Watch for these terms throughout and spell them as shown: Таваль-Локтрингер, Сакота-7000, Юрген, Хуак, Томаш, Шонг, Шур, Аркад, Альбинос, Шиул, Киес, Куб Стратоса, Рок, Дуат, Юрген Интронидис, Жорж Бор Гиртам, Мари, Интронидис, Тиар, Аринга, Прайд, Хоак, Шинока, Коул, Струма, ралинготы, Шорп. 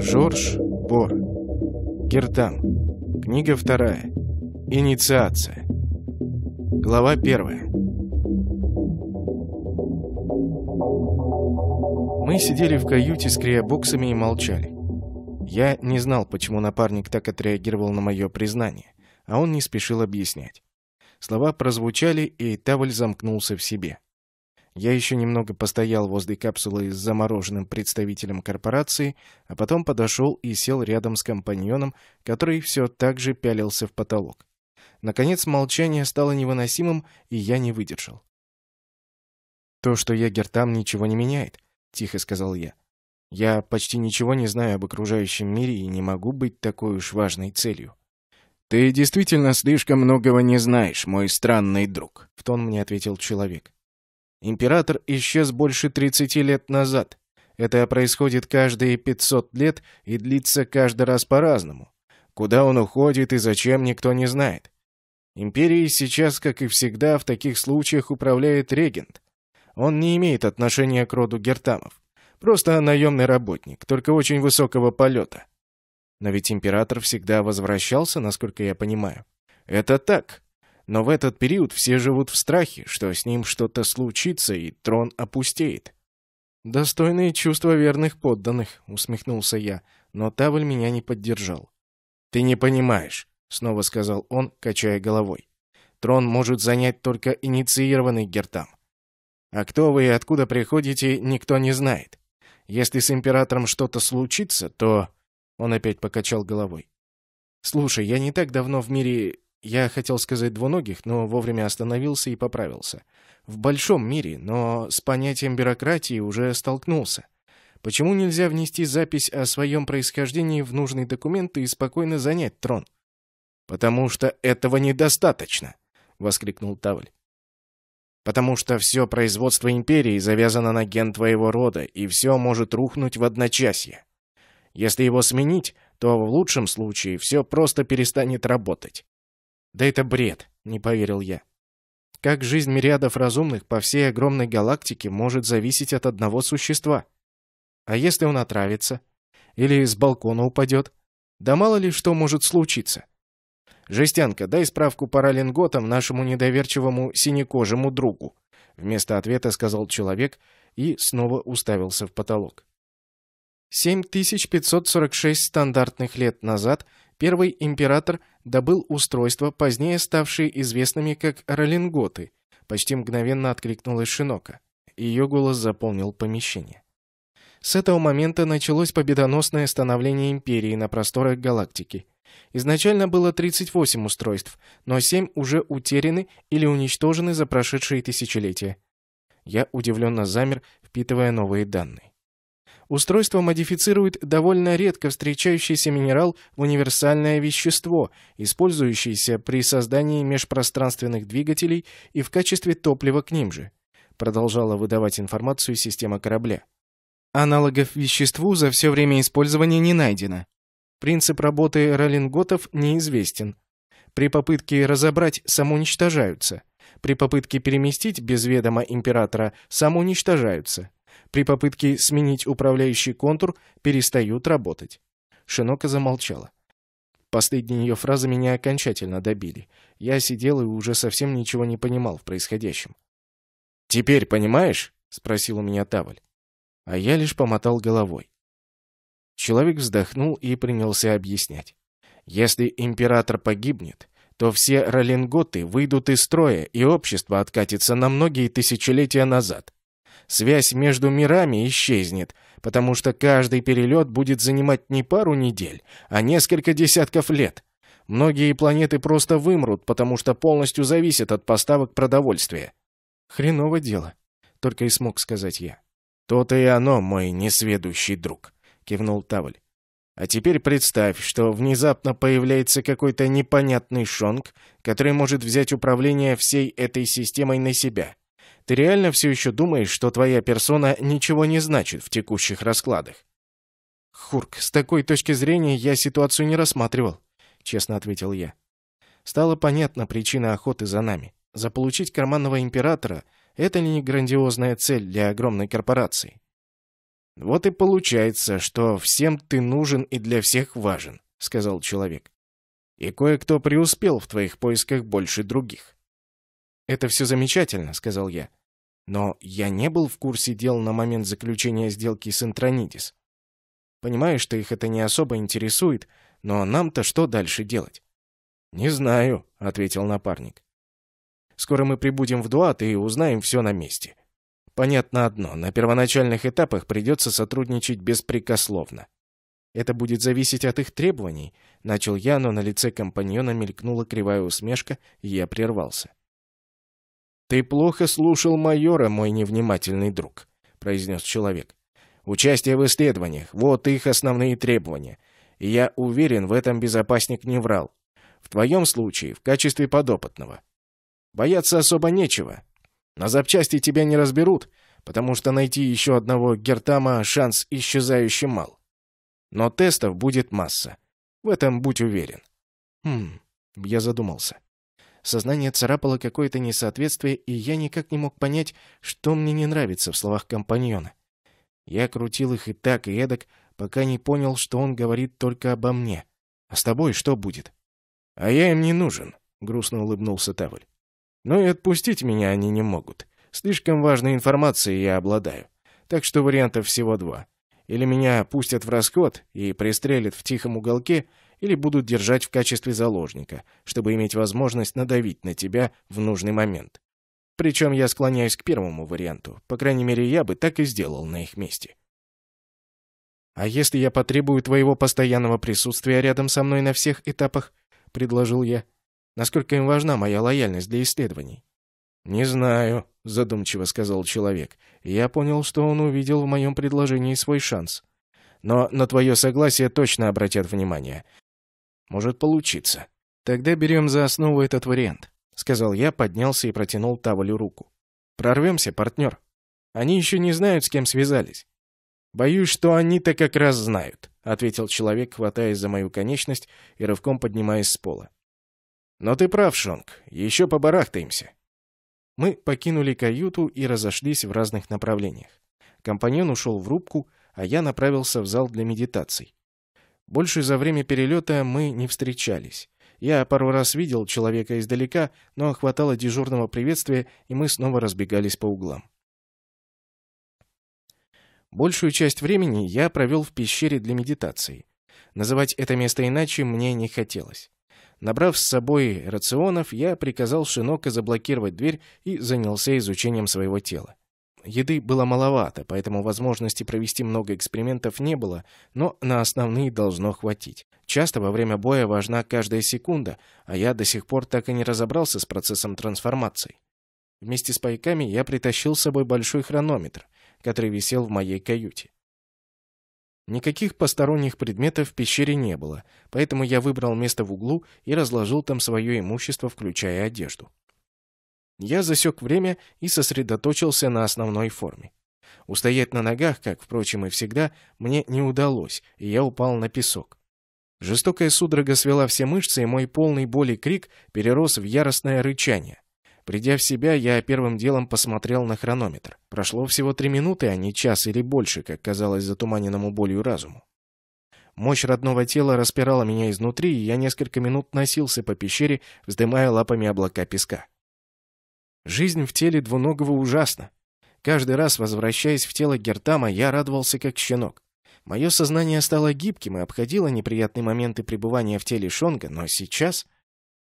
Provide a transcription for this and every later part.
Жорж Бор Гиртам. Книга 2. Инициация. Глава 1. Мы сидели в каюте с криобоксами и молчали. Я не знал, почему напарник так отреагировал на мое признание, а он не спешил объяснять. Слова прозвучали, и Таваль замкнулся в себе. Я еще немного постоял возле капсулы с замороженным представителем корпорации, а потом подошел и сел рядом с компаньоном, который все так же пялился в потолок. Наконец молчание стало невыносимым, и я не выдержал. «То, что я Гиртам, ничего не меняет», — тихо сказал я. «Я почти ничего не знаю об окружающем мире и не могу быть такой уж важной целью». «Ты действительно слишком многого не знаешь, мой странный друг», — в тон мне ответил человек. «Император исчез больше 30 лет назад. Это происходит каждые 500 лет и длится каждый раз по-разному. Куда он уходит и зачем, никто не знает. Империей сейчас, как и всегда, в таких случаях управляет регент. Он не имеет отношения к роду Гиртамов. Просто наемный работник, только очень высокого полета. Но ведь император всегда возвращался, насколько я понимаю». «Это так. Но в этот период все живут в страхе, что с ним что-то случится, и трон опустеет». «Достойные чувства верных подданных», — усмехнулся я, но Таваль меня не поддержал. «Ты не понимаешь», — снова сказал он, качая головой. «Трон может занять только инициированный Гиртам. А кто вы и откуда приходите, никто не знает. Если с императором что-то случится, то...» Он опять покачал головой. «Слушай, я не так давно в мире... Я хотел сказать двуногих, но вовремя остановился и поправился. В большом мире, но с понятием бюрократии уже столкнулся. Почему нельзя внести запись о своем происхождении в нужные документы и спокойно занять трон?» «Потому что этого недостаточно!» — воскликнул Таваль. «Потому что все производство империи завязано на ген твоего рода, и все может рухнуть в одночасье. Если его сменить, то в лучшем случае все просто перестанет работать». «Да это бред», — не поверил я. «Как жизнь мириадов разумных по всей огромной галактике может зависеть от одного существа? А если он отравится? Или с балкона упадет? Да мало ли что может случиться. Жестянка, дай справку по ралинготам нашему недоверчивому синекожему другу», — вместо ответа сказал человек и снова уставился в потолок. 7546 стандартных лет назад первый император добыл устройства, позднее ставшие известными как ралинготы, почти мгновенно откликнулась Шинока. Ее голос заполнил помещение. С этого момента началось победоносное становление империи на просторах галактики. Изначально было 38 устройств, но 7 уже утеряны или уничтожены за прошедшие тысячелетия. Я удивленно замер, впитывая новые данные. Устройство модифицирует довольно редко встречающийся минерал в универсальное вещество, использующееся при создании межпространственных двигателей и в качестве топлива к ним же, продолжала выдавать информацию система корабля. Аналогов веществу за все время использования не найдено. Принцип работы ралинготов неизвестен. При попытке разобрать самоуничтожаются. При попытке переместить без ведома императора самоуничтожаются. При попытке сменить управляющий контур перестают работать. Шинока замолчала. Последние ее фразы меня окончательно добили. Я сидел и уже совсем ничего не понимал в происходящем. «Теперь понимаешь?» — спросил у меня Таваль. А я лишь помотал головой. Человек вздохнул и принялся объяснять. «Если император погибнет, то все ралинготы выйдут из строя, и общество откатится на многие тысячелетия назад. Связь между мирами исчезнет, потому что каждый перелет будет занимать не пару недель, а несколько десятков лет. Многие планеты просто вымрут, потому что полностью зависят от поставок продовольствия». «Хреново дело», — только и смог сказать я. «То-то и оно, мой несведущий друг», — кивнул Таваль. «А теперь представь, что внезапно появляется какой-то непонятный шонг, который может взять управление всей этой системой на себя. Ты реально все еще думаешь, что твоя персона ничего не значит в текущих раскладах?» «Хурк, с такой точки зрения я ситуацию не рассматривал», — честно ответил я. Стала понятна причина охоты за нами. Заполучить карманного императора Это ли не грандиозная цель для огромной корпорации? Вот и получается, что всем ты нужен и для всех важен, сказал человек. И кое-кто преуспел в твоих поисках больше других. Это все замечательно, сказал я. Но я не был в курсе дел на момент заключения сделки с Интронидис. Понимаю, что их это не особо интересует, но нам-то что дальше делать? Не знаю, ответил напарник. Скоро мы прибудем в Дуат и узнаем все на месте. Понятно одно, на первоначальных этапах придется сотрудничать беспрекословно. Это будет зависеть от их требований, начал я, но на лице компаньона мелькнула кривая усмешка, и я прервался. Ты плохо слушал майора, мой невнимательный друг, произнес человек. Участие в исследованиях, вот их основные требования. И я уверен, в этом безопасник не врал. В твоем случае, в качестве подопытного. Бояться особо нечего. На запчасти тебя не разберут, потому что найти еще одного Гиртама шанс исчезающе мал. Но тестов будет масса. В этом будь уверен. Я задумался. Сознание царапало какое-то несоответствие, и я никак не мог понять, что мне не нравится в словах компаньона. Я крутил их и так, и эдак, пока не понял, что он говорит только обо мне. А с тобой что будет? А я им не нужен, грустно улыбнулся Таваль. Но и отпустить меня они не могут. Слишком важной информацией я обладаю. Так что вариантов всего два. Или меня пустят в расход и пристрелят в тихом уголке, или будут держать в качестве заложника, чтобы иметь возможность надавить на тебя в нужный момент. Причем я склоняюсь к первому варианту. По крайней мере, я бы так и сделал на их месте. А если я потребую твоего постоянного присутствия рядом со мной на всех этапах, предложил я. Насколько им важна моя лояльность для исследований? Не знаю, задумчиво сказал человек. Я понял, что он увидел в моем предложении свой шанс. Но на твое согласие точно обратят внимание. Может получиться. Тогда берем за основу этот вариант, сказал я, поднялся и протянул Тавалю руку. Прорвемся, партнер. Они еще не знают, с кем связались. Боюсь, что они-то как раз знают, ответил человек, хватаясь за мою конечность и рывком поднимаясь с пола. Но ты прав, Шонг, еще побарахтаемся. Мы покинули каюту и разошлись в разных направлениях. Компаньон ушел в рубку, а я направился в зал для медитаций. Больше за время перелета мы не встречались. Я пару раз видел человека издалека, но хватало дежурного приветствия, и мы снова разбегались по углам. Большую часть времени я провел в пещере для медитации. Называть это место иначе мне не хотелось. Набрав с собой рационов, я приказал Шинока заблокировать дверь и занялся изучением своего тела. Еды было маловато, поэтому возможности провести много экспериментов не было, но на основные должно хватить. Часто во время боя важна каждая секунда, а я до сих пор так и не разобрался с процессом трансформации. Вместе с пайками я притащил с собой большой хронометр, который висел в моей каюте. Никаких посторонних предметов в пещере не было, поэтому я выбрал место в углу и разложил там свое имущество, включая одежду. Я засек время и сосредоточился на основной форме. Устоять на ногах, как, впрочем, и всегда, мне не удалось, и я упал на песок. Жестокая судорога свела все мышцы, и мой полный боли крик перерос в яростное рычание. Придя в себя, я первым делом посмотрел на хронометр. Прошло всего 3 минуты, а не час или больше, как казалось затуманенному болью разуму. Мощь родного тела распирала меня изнутри, и я несколько минут носился по пещере, вздымая лапами облака песка. Жизнь в теле двуногого ужасна. Каждый раз, возвращаясь в тело Гиртама, я радовался как щенок. Мое сознание стало гибким и обходило неприятные моменты пребывания в теле Шонга, но сейчас...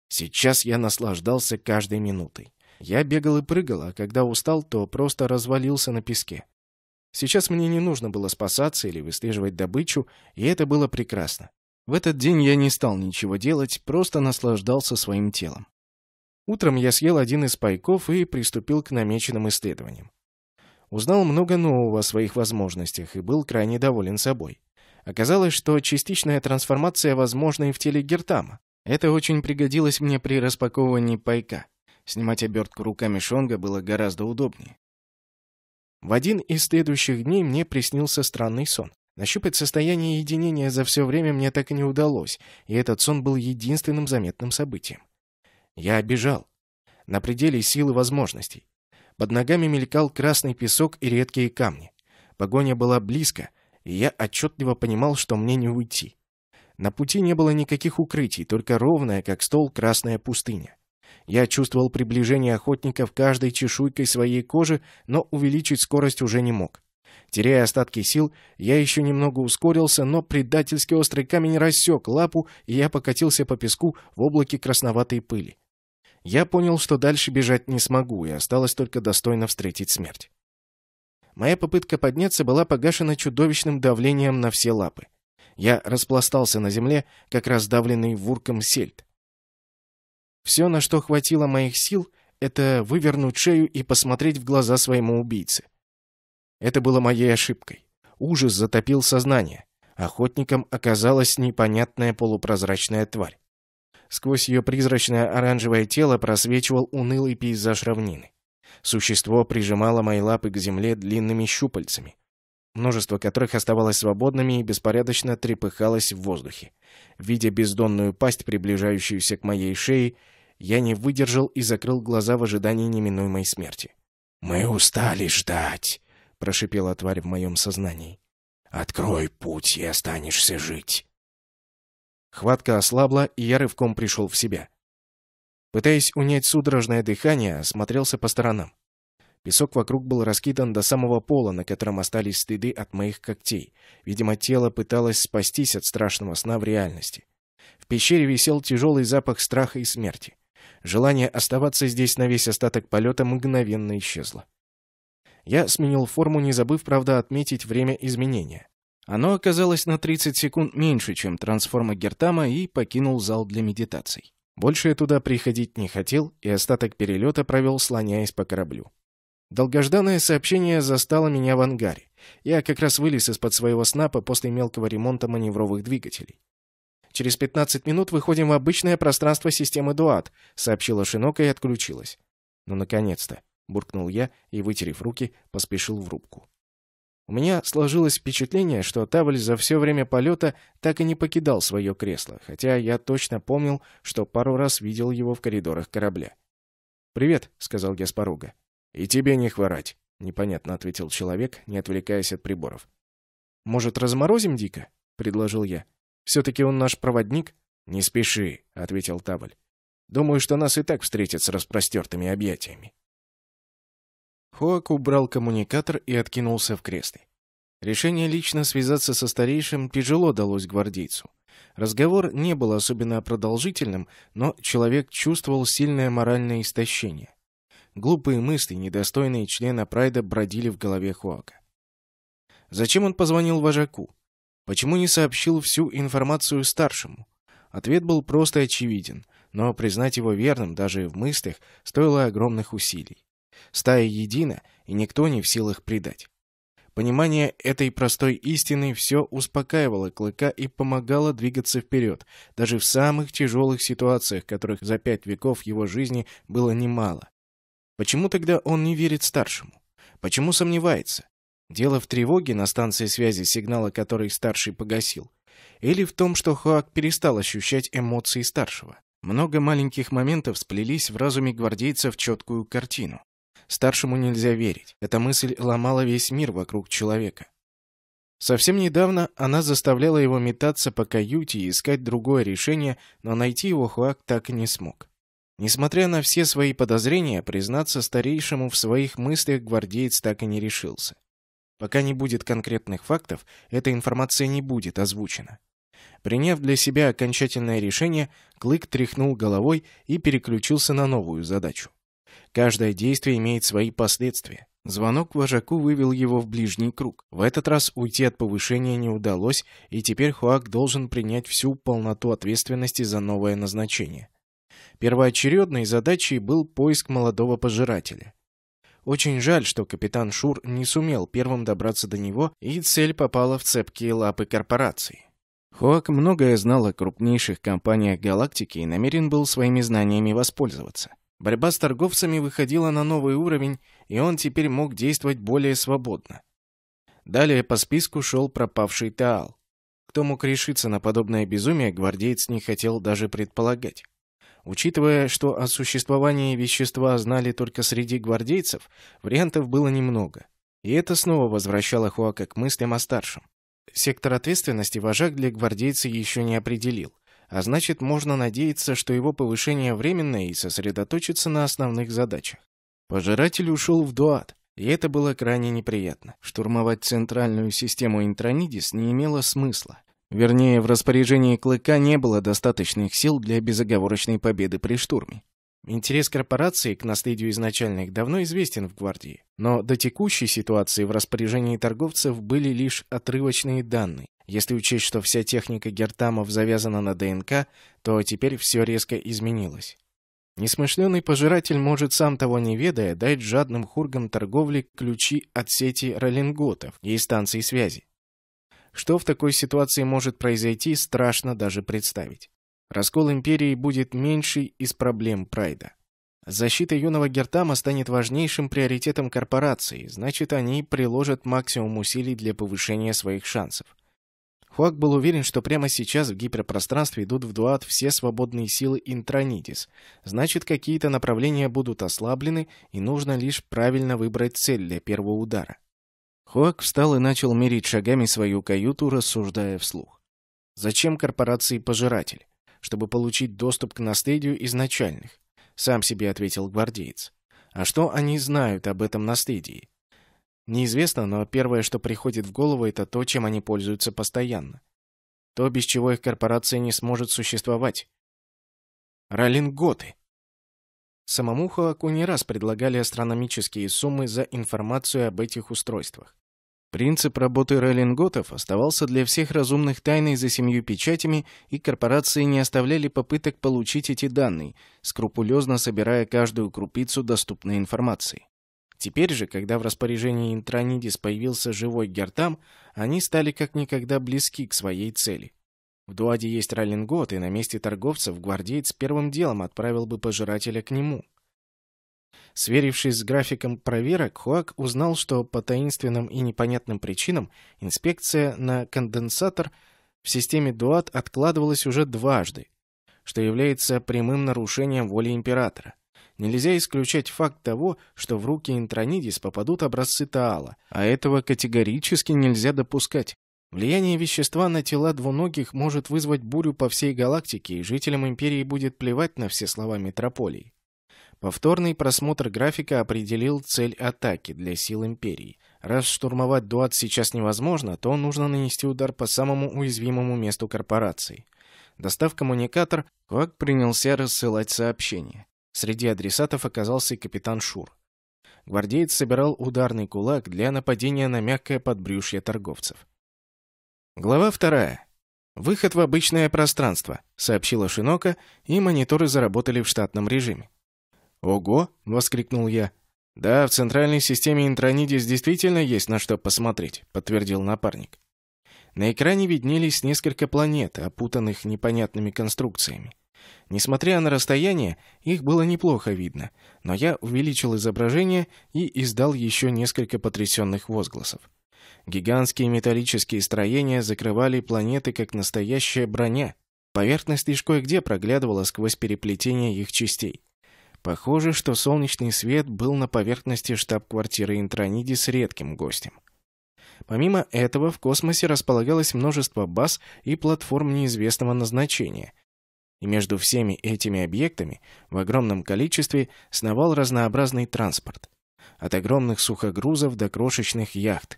Сейчас я наслаждался каждой минутой. Я бегал и прыгал, а когда устал, то просто развалился на песке. Сейчас мне не нужно было спасаться или выслеживать добычу, и это было прекрасно. В этот день я не стал ничего делать, просто наслаждался своим телом. Утром я съел один из пайков и приступил к намеченным исследованиям. Узнал много нового о своих возможностях и был крайне доволен собой. Оказалось, что частичная трансформация возможна и в теле Гиртама. Это очень пригодилось мне при распаковывании пайка. Снимать обертку руками Шонга было гораздо удобнее. В один из следующих дней мне приснился странный сон. Нащупать состояние единения за все время мне так и не удалось, и этот сон был единственным заметным событием. Я бежал. На пределе сил и возможностей. Под ногами мелькал красный песок и редкие камни. Погоня была близко, и я отчетливо понимал, что мне не уйти. На пути не было никаких укрытий, только ровная, как стол, красная пустыня. Я чувствовал приближение охотников каждой чешуйкой своей кожи, но увеличить скорость уже не мог. Теряя остатки сил, я еще немного ускорился, но предательски острый камень рассек лапу, и я покатился по песку в облаке красноватой пыли. Я понял, что дальше бежать не смогу, и осталось только достойно встретить смерть. Моя попытка подняться была погашена чудовищным давлением на все лапы. Я распластался на земле, как раздавленный вурком сельд. Все, на что хватило моих сил, это вывернуть шею и посмотреть в глаза своему убийце. Это было моей ошибкой. Ужас затопил сознание. Охотником оказалась непонятная полупрозрачная тварь. Сквозь ее призрачное оранжевое тело просвечивал унылый пейзаж равнины. Существо прижимало мои лапы к земле длинными щупальцами, множество которых оставалось свободными и беспорядочно трепыхалось в воздухе. Видя бездонную пасть, приближающуюся к моей шее, я не выдержал и закрыл глаза в ожидании неминуемой смерти. «Мы устали ждать», — прошипела тварь в моем сознании. «Открой путь, и останешься жить». Хватка ослабла, и я рывком пришел в себя. Пытаясь унять судорожное дыхание, осмотрелся по сторонам. Песок вокруг был раскидан до самого пола, на котором остались следы от моих когтей. Видимо, тело пыталось спастись от страшного сна в реальности. В пещере висел тяжелый запах страха и смерти. Желание оставаться здесь на весь остаток полета мгновенно исчезло. Я сменил форму, не забыв, правда, отметить время изменения. Оно оказалось на 30 секунд меньше, чем трансформа Гиртама, и покинул зал для медитаций. Больше я туда приходить не хотел, и остаток перелета провел, слоняясь по кораблю. Долгожданное сообщение застало меня в ангаре. Я как раз вылез из-под своего снапа после мелкого ремонта маневровых двигателей. «Через 15 минут выходим в обычное пространство системы Дуат», — сообщила Шинока и отключилась. «Ну, наконец-то», — буркнул я и, вытерев руки, поспешил в рубку. У меня сложилось впечатление, что Таваль за все время полета так и не покидал свое кресло, хотя я точно помнил, что пару раз видел его в коридорах корабля. «Привет», — сказал я с порога. «И тебе не хворать», — непонятно ответил человек, не отвлекаясь от приборов. «Может, разморозим Дико?» — предложил я. «Все-таки он наш проводник». «Не спеши», — ответил Таваль. «Думаю, что нас и так встретят с распростертыми объятиями». Хоак убрал коммуникатор и откинулся в кресле. Решение лично связаться со старейшим тяжело далось гвардейцу. Разговор не был особенно продолжительным, но человек чувствовал сильное моральное истощение. Глупые мысли, недостойные члена Прайда, бродили в голове Хуака. Зачем он позвонил вожаку? Почему не сообщил всю информацию старшему? Ответ был прост и очевиден, но признать его верным даже в мыслях стоило огромных усилий. Стая едина, и никто не в силах предать. Понимание этой простой истины все успокаивало Клыка и помогало двигаться вперед, даже в самых тяжелых ситуациях, которых за 5 веков его жизни было немало. Почему тогда он не верит старшему? Почему сомневается? Дело в тревоге на станции связи, сигнала которой старший погасил? Или в том, что Хуак перестал ощущать эмоции старшего? Много маленьких моментов сплелись в разуме гвардейца в четкую картину. Старшему нельзя верить. Эта мысль ломала весь мир вокруг человека. Совсем недавно она заставляла его метаться по каюте и искать другое решение, но найти его Хуак так и не смог. Несмотря на все свои подозрения, признаться старейшему в своих мыслях гвардеец так и не решился. Пока не будет конкретных фактов, эта информация не будет озвучена. Приняв для себя окончательное решение, Клык тряхнул головой и переключился на новую задачу. Каждое действие имеет свои последствия. Звонок вожаку вывел его в ближний круг. В этот раз уйти от повышения не удалось, и теперь Хуак должен принять всю полноту ответственности за новое назначение. Первоочередной задачей был поиск молодого пожирателя. Очень жаль, что капитан Шур не сумел первым добраться до него, и цель попала в цепкие лапы корпорации. Хоак многое знал о крупнейших компаниях галактики и намерен был своими знаниями воспользоваться. Борьба с торговцами выходила на новый уровень, и он теперь мог действовать более свободно. Далее по списку шел пропавший Таал. Кто мог решиться на подобное безумие, гвардеец не хотел даже предполагать. Учитывая, что о существовании вещества знали только среди гвардейцев, вариантов было немного. И это снова возвращало Хуака к мыслям о старшем. Сектор ответственности вожак для гвардейца еще не определил, а значит, можно надеяться, что его повышение временное и сосредоточиться на основных задачах. Пожиратель ушел в Дуат, и это было крайне неприятно. Штурмовать центральную систему Интронидис не имело смысла. Вернее, в распоряжении Клыка не было достаточных сил для безоговорочной победы при штурме. Интерес корпорации к наследию изначальных давно известен в гвардии, но до текущей ситуации в распоряжении торговцев были лишь отрывочные данные. Если учесть, что вся техника Гиртамов завязана на ДНК, то теперь все резко изменилось. Несмышленый пожиратель может, сам того не ведая, дать жадным хургам торговли ключи от сети ралинготов и станций связи. Что в такой ситуации может произойти, страшно даже представить. Раскол империи будет меньшей из проблем Прайда. Защита юного Гиртама станет важнейшим приоритетом корпорации, значит, они приложат максимум усилий для повышения своих шансов. Хуак был уверен, что прямо сейчас в гиперпространстве идут в Дуат все свободные силы Интронидис, значит, какие-то направления будут ослаблены, и нужно лишь правильно выбрать цель для первого удара. Хуак встал и начал мерить шагами свою каюту, рассуждая вслух. Зачем корпорации пожиратель? Чтобы получить доступ к наследию изначальных, сам себе ответил гвардеец. А что они знают об этом наследии? Неизвестно, но первое, что приходит в голову, это то, чем они пользуются постоянно. То, без чего их корпорация не сможет существовать. Ралинготы. Самому Хуаку не раз предлагали астрономические суммы за информацию об этих устройствах. Принцип работы ралинготов оставался для всех разумных тайной за 7 печатями, и корпорации не оставляли попыток получить эти данные, скрупулезно собирая каждую крупицу доступной информации. Теперь же, когда в распоряжении Интронидис появился живой Гиртам, они стали как никогда близки к своей цели. В Дуаде есть ралингот, и на месте торговцев гвардеец первым делом отправил бы пожирателя к нему. Сверившись с графиком проверок, Хуак узнал, что по таинственным и непонятным причинам инспекция на конденсатор в системе Дуат откладывалась уже дважды, что является прямым нарушением воли императора. Нельзя исключать факт того, что в руки Интронидис попадут образцы Таала, а этого категорически нельзя допускать. Влияние вещества на тела двуногих может вызвать бурю по всей галактике, и жителям империи будет плевать на все слова метрополии. Повторный просмотр графика определил цель атаки для сил империи. Раз штурмовать Дуат сейчас невозможно, то нужно нанести удар по самому уязвимому месту корпорации. Достав коммуникатор, Хуак принялся рассылать сообщения. Среди адресатов оказался и капитан Шур. Гвардеец собирал ударный кулак для нападения на мягкое подбрюшье торговцев. Глава 2. «Выход в обычное пространство», — сообщила Шинока, и мониторы заработали в штатном режиме. «Ого!» — воскликнул я. «Да, в центральной системе Интронидис действительно есть на что посмотреть», — подтвердил напарник. На экране виднелись несколько планет, опутанных непонятными конструкциями. Несмотря на расстояние, их было неплохо видно, но я увеличил изображение и издал еще несколько потрясенных возгласов. Гигантские металлические строения закрывали планеты как настоящая броня. Поверхность лишь кое-где проглядывала сквозь переплетение их частей. Похоже, что солнечный свет был на поверхности штаб-квартиры Интронидис редким гостем. Помимо этого, в космосе располагалось множество баз и платформ неизвестного назначения, и между всеми этими объектами в огромном количестве сновал разнообразный транспорт, от огромных сухогрузов до крошечных яхт.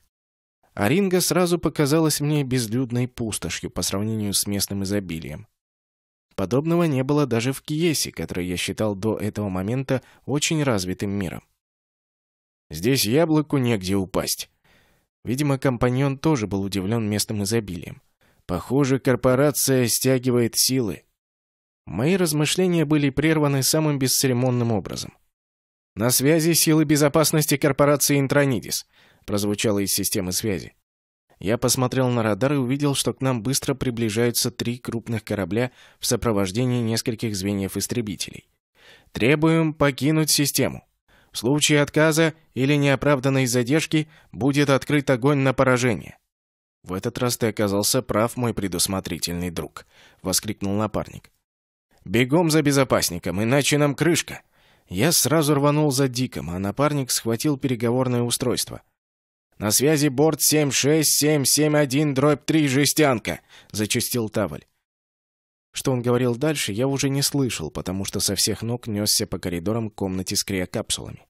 Аринга сразу показалась мне безлюдной пустошью по сравнению с местным изобилием. Подобного не было даже в Киесе, который я считал до этого момента очень развитым миром. Здесь яблоку негде упасть. Видимо, компаньон тоже был удивлен местным изобилием. Похоже, корпорация стягивает силы. Мои размышления были прерваны самым бесцеремонным образом. «На связи силы безопасности корпорации Интронидис», прозвучало из системы связи. Я посмотрел на радар и увидел, что к нам быстро приближаются 3 крупных корабля в сопровождении нескольких звеньев истребителей. «Требуем покинуть систему. В случае отказа или неоправданной задержки будет открыт огонь на поражение». «В этот раз ты оказался прав, мой предусмотрительный друг», — воскликнул напарник. «Бегом за безопасником, иначе нам крышка». Я сразу рванул за Диком, а напарник схватил переговорное устройство. «На связи борт 76771-3 жестянка», — зачастил Таваль. Что он говорил дальше, я уже не слышал, потому что со всех ног несся по коридорам к комнате с криокапсулами.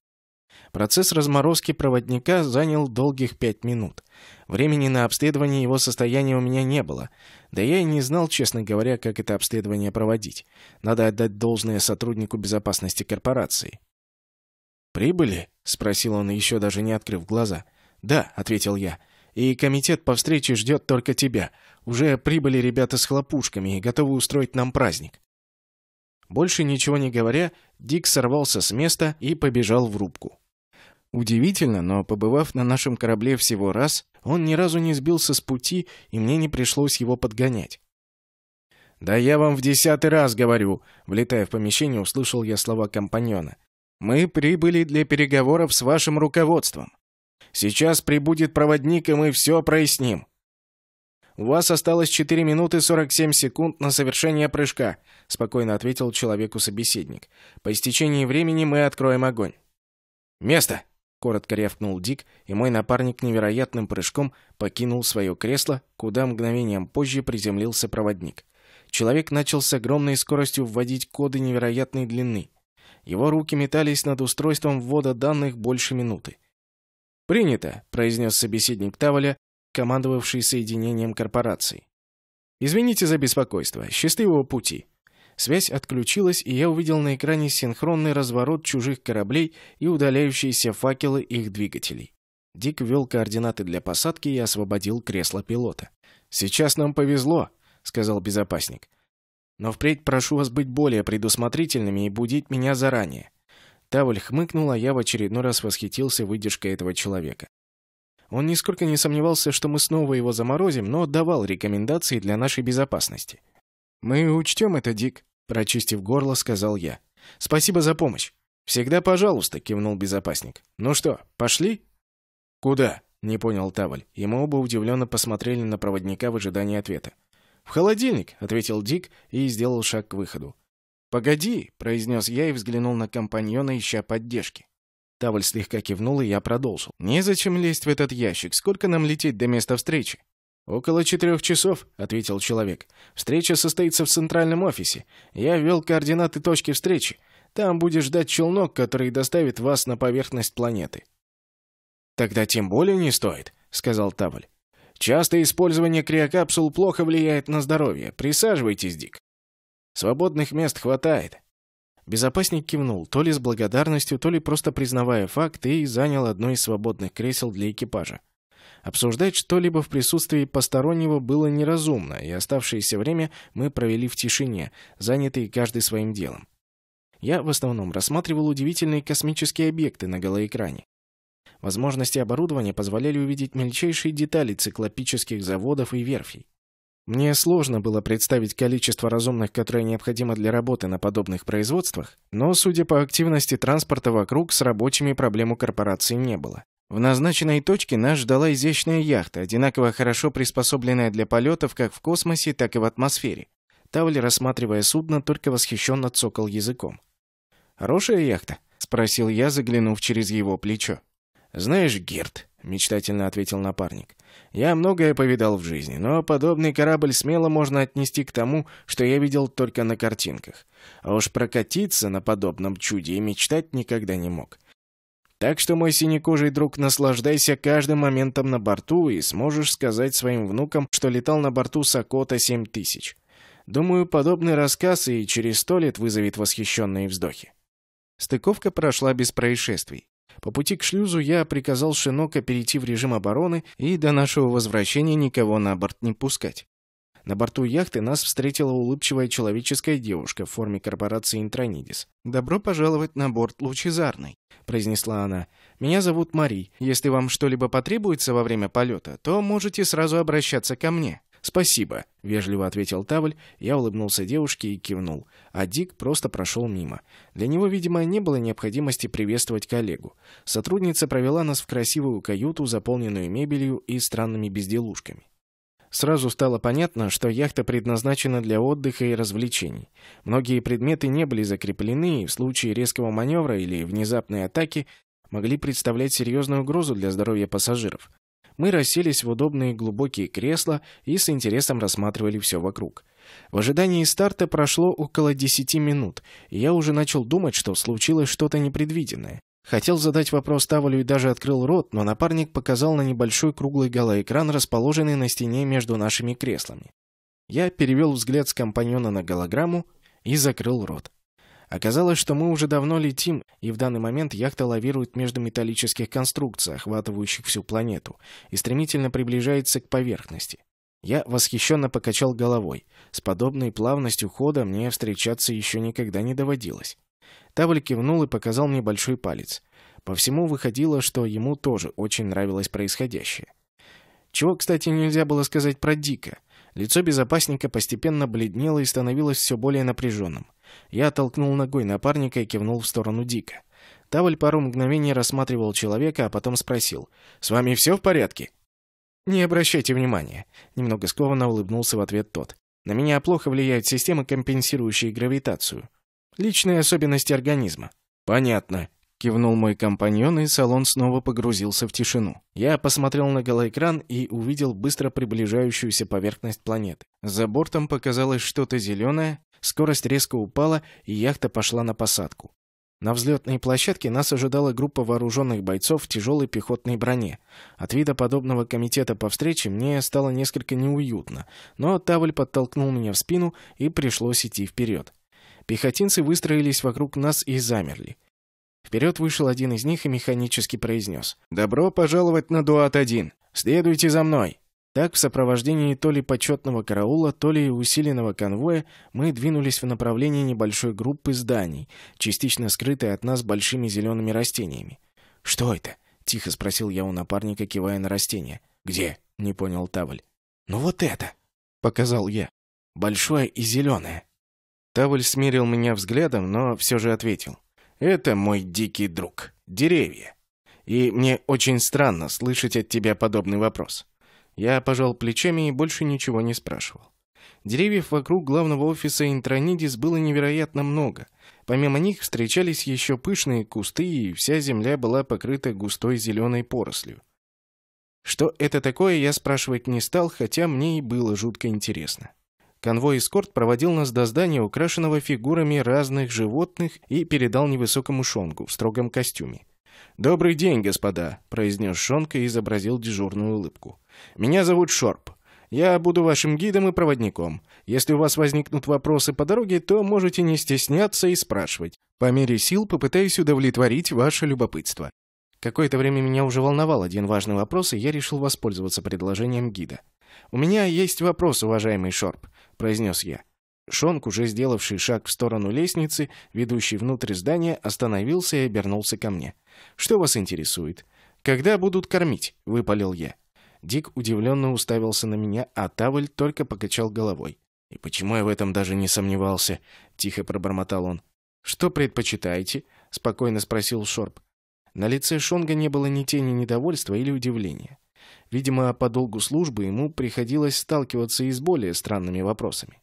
Процесс разморозки проводника занял долгих 5 минут. Времени на обследование его состояния у меня не было. Да я и не знал, честно говоря, как это обследование проводить. Надо отдать должное сотруднику безопасности корпорации. «Прибыли?» — спросил он, еще даже не открыв глаза. «Да», — ответил я. «И комитет по встрече ждет только тебя. Уже прибыли ребята с хлопушками и готовы устроить нам праздник». Больше ничего не говоря, Дик сорвался с места и побежал в рубку. Удивительно, но, побывав на нашем корабле всего раз, он ни разу не сбился с пути, и мне не пришлось его подгонять. «Да я вам в 10-й раз говорю», — влетая в помещение, услышал я слова компаньона. «Мы прибыли для переговоров с вашим руководством. Сейчас прибудет проводник, и мы все проясним. У вас осталось 4 минуты 47 секунд на совершение прыжка», — спокойно ответил человеку собеседник. «По истечении времени мы откроем огонь». «Место!» — коротко рявкнул Дик, и мой напарник невероятным прыжком покинул свое кресло, куда мгновением позже приземлился проводник. Человек начал с огромной скоростью вводить коды невероятной длины. Его руки метались над устройством ввода данных больше минуты. «Принято!» — произнес собеседник Таваля, командовавший соединением корпораций. «Извините за беспокойство. Счастливого пути!» Связь отключилась, и я увидел на экране синхронный разворот чужих кораблей и удаляющиеся факелы их двигателей. Дик ввел координаты для посадки и освободил кресло пилота. «Сейчас нам повезло», — сказал безопасник. «Но впредь прошу вас быть более предусмотрительными и будить меня заранее». Таваль хмыкнул, а я в очередной раз восхитился выдержкой этого человека. Он нисколько не сомневался, что мы снова его заморозим, но давал рекомендации для нашей безопасности. «Мы учтем это, Дик», — прочистив горло, сказал я. «Спасибо за помощь». «Всегда пожалуйста», — кивнул безопасник. «Ну что, пошли?» «Куда?» — не понял Таваль, и мы оба удивленно посмотрели на проводника в ожидании ответа. «В холодильник», — ответил Дик и сделал шаг к выходу. «Погоди», — произнес я и взглянул на компаньона, ища поддержки. Таваль слегка кивнул, и я продолжил. «Незачем лезть в этот ящик. Сколько нам лететь до места встречи?» «Около 4 часов», — ответил человек. «Встреча состоится в центральном офисе. Я ввел координаты точки встречи. Там будешь ждать челнок, который доставит вас на поверхность планеты». «Тогда тем более не стоит», — сказал Таваль. «Частое использование криокапсул плохо влияет на здоровье. Присаживайтесь, Дик. Свободных мест хватает». Безопасник кивнул, то ли с благодарностью, то ли просто признавая факт, и занял одно из свободных кресел для экипажа. Обсуждать что-либо в присутствии постороннего было неразумно, и оставшееся время мы провели в тишине, занятые каждый своим делом. Я в основном рассматривал удивительные космические объекты на голоэкране. Возможности оборудования позволяли увидеть мельчайшие детали циклопических заводов и верфей. Мне сложно было представить количество разумных, которое необходимо для работы на подобных производствах, но, судя по активности транспорта вокруг, с рабочими проблем у корпорации не было. В назначенной точке нас ждала изящная яхта, одинаково хорошо приспособленная для полетов как в космосе, так и в атмосфере. Таваль, рассматривая судно, только восхищенно цокал языком. «Хорошая яхта?» — спросил я, заглянув через его плечо. «Знаешь, Гирт», — мечтательно ответил напарник, — «я многое повидал в жизни, но подобный корабль смело можно отнести к тому, что я видел только на картинках. А уж прокатиться на подобном чуде и мечтать никогда не мог. Так что, мой синекожий друг, наслаждайся каждым моментом на борту и сможешь сказать своим внукам, что летал на борту Сакота-7000. Думаю, подобный рассказ и через 100 лет вызовет восхищенные вздохи». Стыковка прошла без происшествий. По пути к шлюзу я приказал Шинока перейти в режим обороны и до нашего возвращения никого на борт не пускать. На борту яхты нас встретила улыбчивая человеческая девушка в форме корпорации «Интронидис». «Добро пожаловать на борт Лучезарной», — произнесла она. «Меня зовут Мари. Если вам что-либо потребуется во время полета, то можете сразу обращаться ко мне». «Спасибо», — вежливо ответил Таваль. Я улыбнулся девушке и кивнул, а Дик просто прошел мимо. Для него, видимо, не было необходимости приветствовать коллегу. Сотрудница провела нас в красивую каюту, заполненную мебелью и странными безделушками. Сразу стало понятно, что яхта предназначена для отдыха и развлечений. Многие предметы не были закреплены и в случае резкого маневра или внезапной атаки могли представлять серьезную угрозу для здоровья пассажиров. Мы расселись в удобные глубокие кресла и с интересом рассматривали все вокруг. В ожидании старта прошло около 10 минут, и я уже начал думать, что случилось что-то непредвиденное. Хотел задать вопрос Тавалю и даже открыл рот, но напарник показал на небольшой круглый голоэкран, расположенный на стене между нашими креслами. Я перевел взгляд с компаньона на голограмму и закрыл рот. Оказалось, что мы уже давно летим, и в данный момент яхта лавирует между металлических конструкций, охватывающих всю планету, и стремительно приближается к поверхности. Я восхищенно покачал головой. С подобной плавностью хода мне встречаться еще никогда не доводилось. Таваль кивнул и показал мне большой палец. По всему выходило, что ему тоже очень нравилось происходящее. Чего, кстати, нельзя было сказать про Дико. Лицо безопасника постепенно бледнело и становилось все более напряженным. Я оттолкнул ногой напарника и кивнул в сторону Дико. Таваль пару мгновений рассматривал человека, а потом спросил: «С вами все в порядке?» «Не обращайте внимания», — немного скованно улыбнулся в ответ тот. «На меня плохо влияют системы, компенсирующие гравитацию. Личные особенности организма». «Понятно», — кивнул мой компаньон, и салон снова погрузился в тишину. Я посмотрел на голоэкран и увидел быстро приближающуюся поверхность планеты. За бортом показалось что-то зеленое. Скорость резко упала, и яхта пошла на посадку. На взлетной площадке нас ожидала группа вооруженных бойцов в тяжелой пехотной броне. От вида подобного комитета по встрече мне стало несколько неуютно, но Таваль подтолкнул меня в спину, и пришлось идти вперед. Пехотинцы выстроились вокруг нас и замерли. Вперед вышел один из них и механически произнес: «Добро пожаловать на Дуат-1! Следуйте за мной!» Так, в сопровождении то ли почетного караула, то ли усиленного конвоя, мы двинулись в направлении небольшой группы зданий, частично скрытой от нас большими зелеными растениями. «Что это?» — тихо спросил я у напарника, кивая на растения. «Где?» — не понял Таваль. «Ну вот это!» — показал я. «Большое и зеленое». Таваль смерил меня взглядом, но все же ответил: «Это мой дикий друг. Деревья. И мне очень странно слышать от тебя подобный вопрос». Я пожал плечами и больше ничего не спрашивал. Деревьев вокруг главного офиса Интронидис было невероятно много. Помимо них встречались еще пышные кусты, и вся земля была покрыта густой зеленой порослью. Что это такое, я спрашивать не стал, хотя мне и было жутко интересно. Конвой-эскорт проводил нас до здания, украшенного фигурами разных животных, и передал невысокому Шонгу в строгом костюме. «Добрый день, господа», — произнес Шонка и изобразил дежурную улыбку. «Меня зовут Шорп. Я буду вашим гидом и проводником. Если у вас возникнут вопросы по дороге, то можете не стесняться и спрашивать. По мере сил попытаюсь удовлетворить ваше любопытство». Какое-то время меня уже волновал один важный вопрос, и я решил воспользоваться предложением гида. «У меня есть вопрос, уважаемый Шорп», — произнес я. Шонк, уже сделавший шаг в сторону лестницы, ведущей внутрь здания, остановился и обернулся ко мне. «Что вас интересует?» «Когда будут кормить?» — выпалил я. Дик удивленно уставился на меня, а Таваль только покачал головой. «И почему я в этом даже не сомневался?» — тихо пробормотал он. «Что предпочитаете?» — спокойно спросил Шорп. На лице Шонга не было ни тени недовольства или удивления. Видимо, по долгу службы ему приходилось сталкиваться и с более странными вопросами.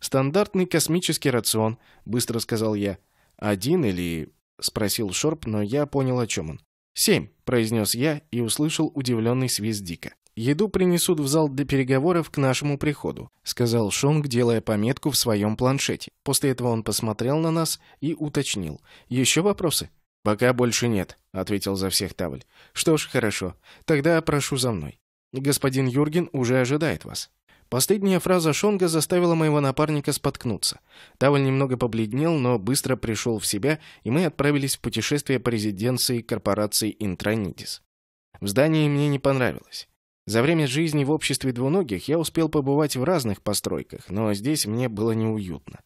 «Стандартный космический рацион», — быстро сказал я. «Один или...» — спросил Шорп, но я понял, о чем он. «7», — произнес я и услышал удивленный свист Дика. «Еду принесут в зал для переговоров к нашему приходу», — сказал Шонг, делая пометку в своем планшете. После этого он посмотрел на нас и уточнил: «Еще вопросы?» «Пока больше нет», — ответил за всех Таваль. «Что ж, хорошо. Тогда прошу за мной. Господин Юрген уже ожидает вас». Последняя фраза Шонга заставила моего напарника споткнуться. Таваль немного побледнел, но быстро пришел в себя, и мы отправились в путешествие по резиденции корпорации Интронидис. В здании мне не понравилось. За время жизни в обществе двуногих я успел побывать в разных постройках, но здесь мне было неуютно.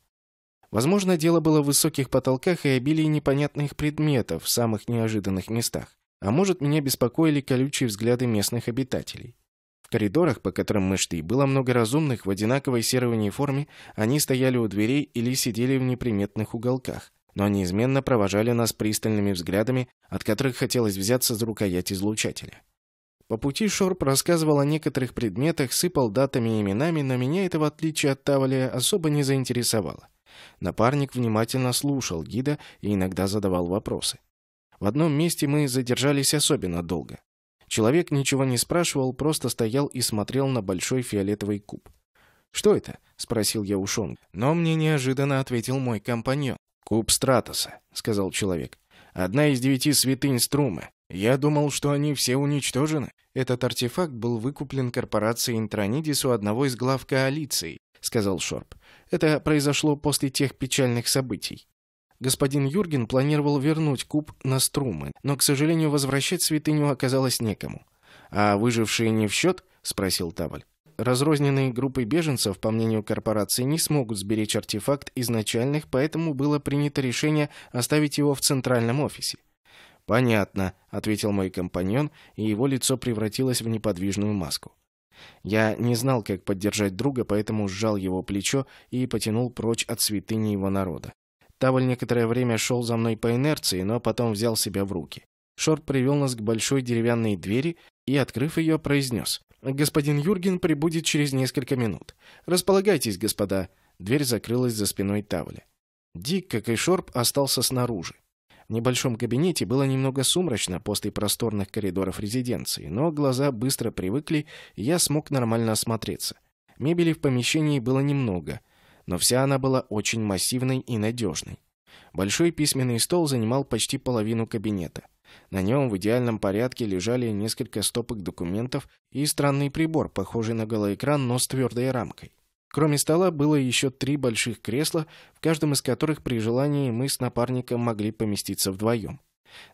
Возможно, дело было в высоких потолках и обилии непонятных предметов в самых неожиданных местах. А может, меня беспокоили колючие взгляды местных обитателей. В коридорах, по которым мы шли, было много разумных в одинаковой серой униформе, они стояли у дверей или сидели в неприметных уголках, но неизменно провожали нас пристальными взглядами, от которых хотелось взяться за рукоять излучателя. По пути Шорп рассказывал о некоторых предметах, сыпал датами и именами, но меня это, в отличие от Таваля, особо не заинтересовало. Напарник внимательно слушал гида и иногда задавал вопросы. В одном месте мы задержались особенно долго. Человек ничего не спрашивал, просто стоял и смотрел на большой фиолетовый куб. «Что это?» — спросил я у Шонга. Но мне неожиданно ответил мой компаньон. «Куб Стратоса», — сказал человек. «Одна из 9 святынь Струмы. Я думал, что они все уничтожены». «Этот артефакт был выкуплен корпорацией Интронидис у одного из глав коалиции», — сказал Шорп. «Это произошло после тех печальных событий. Господин Юрген планировал вернуть куб на Струмы, но, к сожалению, возвращать святыню оказалось некому». «А выжившие не в счет?» — спросил Таваль. «Разрозненные группы беженцев, по мнению корпорации, не смогут сберечь артефакт изначальных, поэтому было принято решение оставить его в центральном офисе». «Понятно», — ответил мой компаньон, и его лицо превратилось в неподвижную маску. Я не знал, как поддержать друга, поэтому сжал его плечо и потянул прочь от святыни его народа. Таваль некоторое время шел за мной по инерции, но потом взял себя в руки. Шорт привел нас к большой деревянной двери и, открыв ее, произнес: «Господин Юрген прибудет через несколько минут. Располагайтесь, господа». Дверь закрылась за спиной Таваля. Дик, как и Шорп, остался снаружи. В небольшом кабинете было немного сумрачно после просторных коридоров резиденции, но глаза быстро привыкли, и я смог нормально осмотреться. Мебели в помещении было немного, но вся она была очень массивной и надежной. Большой письменный стол занимал почти половину кабинета. На нем в идеальном порядке лежали несколько стопок документов и странный прибор, похожий на голоэкран, но с твердой рамкой. Кроме стола было еще 3 больших кресла, в каждом из которых при желании мы с напарником могли поместиться вдвоем.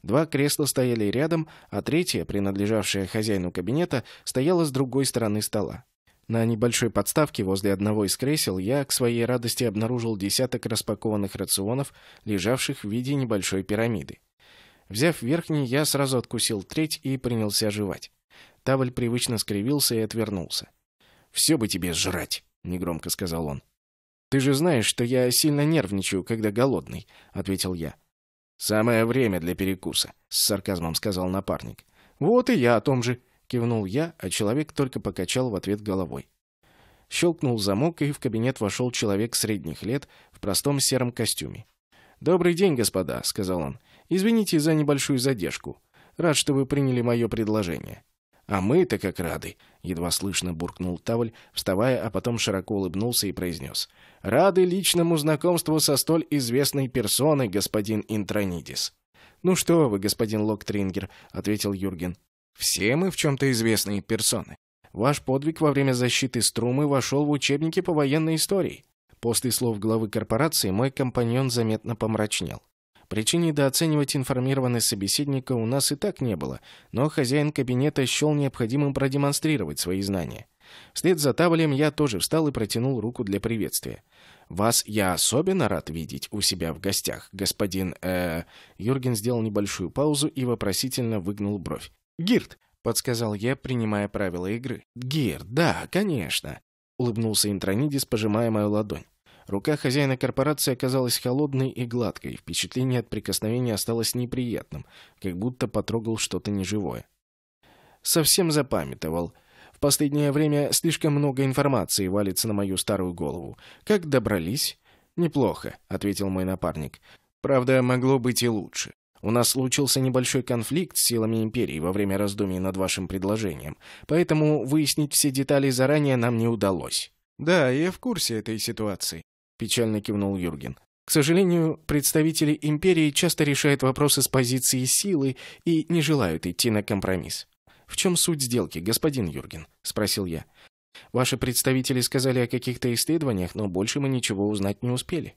2 кресла стояли рядом, а 3-е, принадлежавшее хозяину кабинета, стояло с другой стороны стола. На небольшой подставке возле одного из кресел я, к своей радости, обнаружил 10 распакованных рационов, лежавших в виде небольшой пирамиды. Взяв верхний, я сразу откусил 3 и принялся жевать. Таваль привычно скривился и отвернулся. «Все бы тебе сжрать», — негромко сказал он. «Ты же знаешь, что я сильно нервничаю, когда голодный», — ответил я. «Самое время для перекуса», — с сарказмом сказал напарник. «Вот и я о том же», — кивнул я, а человек только покачал в ответ головой. Щелкнул замок, и в кабинет вошел человек средних лет в простом сером костюме. «Добрый день, господа», — сказал он. «Извините за небольшую задержку. Рад, что вы приняли мое предложение». «А мы-то как рады!» — едва слышно буркнул Таваль, вставая, а потом широко улыбнулся и произнес: «Рады личному знакомству со столь известной персоной, господин Интронидис». «Ну что вы, господин Локтрингер», — ответил Юрген. «Все мы в чем-то известные персоны. Ваш подвиг во время защиты Струмы вошел в учебники по военной истории». После слов главы корпорации мой компаньон заметно помрачнел. Причин недооценивать информированность собеседника у нас и так не было, но хозяин кабинета счел необходимым продемонстрировать свои знания. Вслед за Тавалем я тоже встал и протянул руку для приветствия. «Вас я особенно рад видеть у себя в гостях, господин... Юрген сделал небольшую паузу и вопросительно выгнул бровь. «Гирт», — подсказал я, принимая правила игры. «Гирт, да, конечно», — улыбнулся Интронидис, пожимая мою ладонь. Рука хозяина корпорации оказалась холодной и гладкой, впечатление от прикосновения осталось неприятным, как будто потрогал что-то неживое. «Совсем запамятовал. В последнее время слишком много информации валится на мою старую голову. Как добрались?» «Неплохо», — ответил мой напарник. «Правда, могло быть и лучше. У нас случился небольшой конфликт с силами Империи во время раздумий над вашим предложением, поэтому выяснить все детали заранее нам не удалось». «Да, я в курсе этой ситуации», — печально кивнул Юрген. «К сожалению, представители Империи часто решают вопросы с позиции силы и не желают идти на компромисс». «В чем суть сделки, господин Юрген?» — спросил я. «Ваши представители сказали о каких-то исследованиях, но больше мы ничего узнать не успели».